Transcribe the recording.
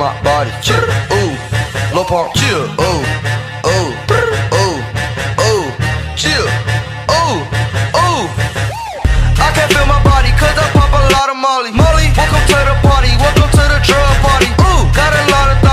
on my body, chill, ooh, low part, chill, ooh, ooh, ooh, ooh, chill, ooh, ooh. I can't feel my body, cause I pop a lot of molly. Molly, welcome to the party, welcome to the drug party. Ooh, got a lot of